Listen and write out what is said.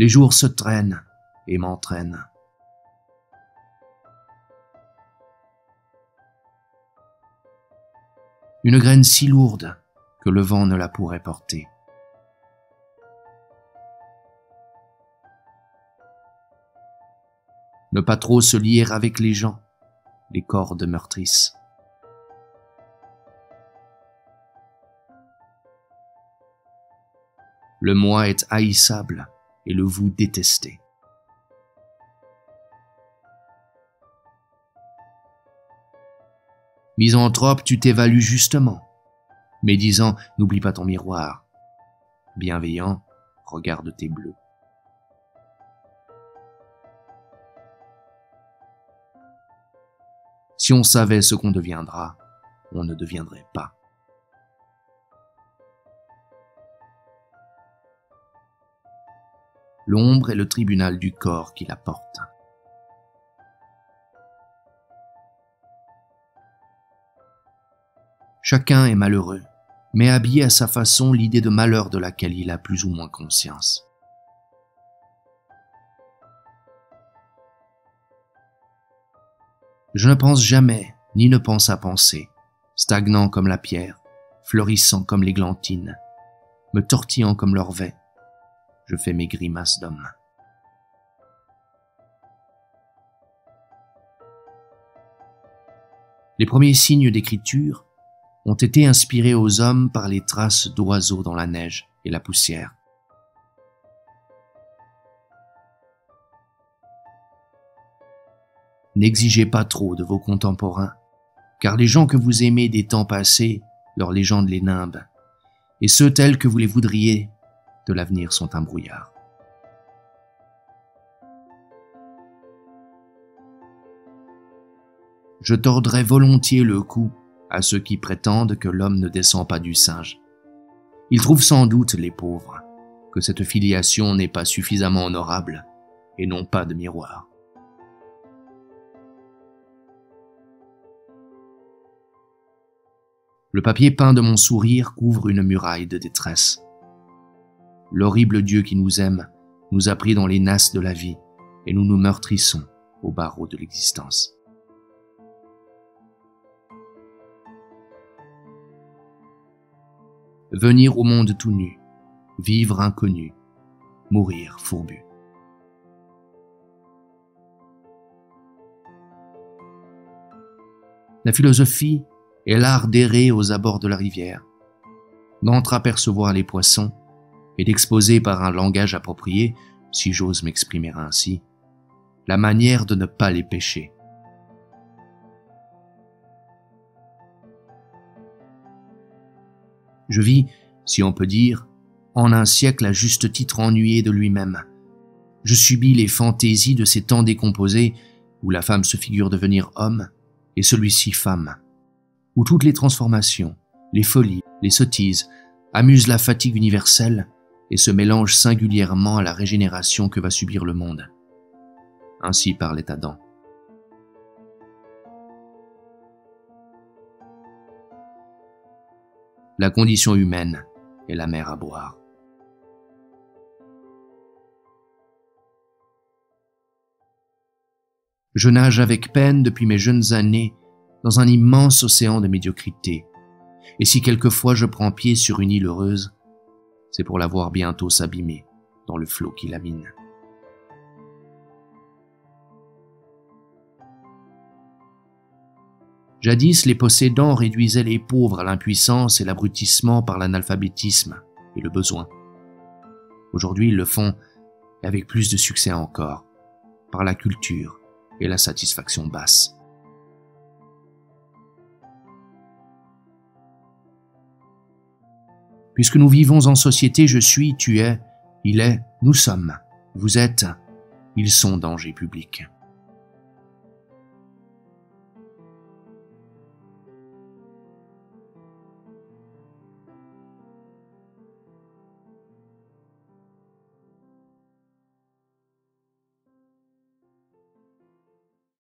Les jours se traînent et m'entraînent. Une graine si lourde que le vent ne la pourrait porter. Ne pas trop se lier avec les gens, les cordes meurtrissent. Le moi est haïssable et le vous détesté. Misanthrope, tu t'évalues justement. Médisant, n'oublie pas ton miroir. Bienveillant, regarde tes bleus. Si on savait ce qu'on deviendra, on ne deviendrait pas. L'ombre est le tribunal du corps qui la porte. Chacun est malheureux, mais habille à sa façon l'idée de malheur de laquelle il a plus ou moins conscience. Je ne pense jamais, ni ne pense à penser, stagnant comme la pierre, fleurissant comme l'églantine, me tortillant comme l'orvet, je fais mes grimaces d'homme. Les premiers signes d'écriture ont été inspirés aux hommes par les traces d'oiseaux dans la neige et la poussière. N'exigez pas trop de vos contemporains, car les gens que vous aimez des temps passés, leurs légendes les nimbent, et ceux tels que vous les voudriez de l'avenir sont un brouillard. Je tordrai volontiers le cou à ceux qui prétendent que l'homme ne descend pas du singe. Ils trouvent sans doute, les pauvres, que cette filiation n'est pas suffisamment honorable et n'ont pas de miroir. Le papier peint de mon sourire couvre une muraille de détresse. L'horrible Dieu qui nous aime nous a pris dans les nasses de la vie et nous nous meurtrissons au barreau de l'existence. Venir au monde tout nu, vivre inconnu, mourir fourbu. La philosophie est l'art d'errer aux abords de la rivière, d'entre-apercevoir les poissons et d'exposer par un langage approprié, si j'ose m'exprimer ainsi, la manière de ne pas les pêcher. Je vis, si on peut dire, en un siècle à juste titre ennuyé de lui-même. Je subis les fantaisies de ces temps décomposés où la femme se figure devenir homme et celui-ci femme, où toutes les transformations, les folies, les sottises amusent la fatigue universelle et se mélangent singulièrement à la régénération que va subir le monde. Ainsi parlait Adam. La condition humaine est la mer à boire. Je nage avec peine depuis mes jeunes années dans un immense océan de médiocrité, et si quelquefois je prends pied sur une île heureuse, c'est pour la voir bientôt s'abîmer dans le flot qui la mine. Jadis, les possédants réduisaient les pauvres à l'impuissance et l'abrutissement par l'analphabétisme et le besoin. Aujourd'hui, ils le font, et avec plus de succès encore, par la culture et la satisfaction basse. Puisque nous vivons en société, je suis, tu es, il est, nous sommes, vous êtes, ils sont danger public.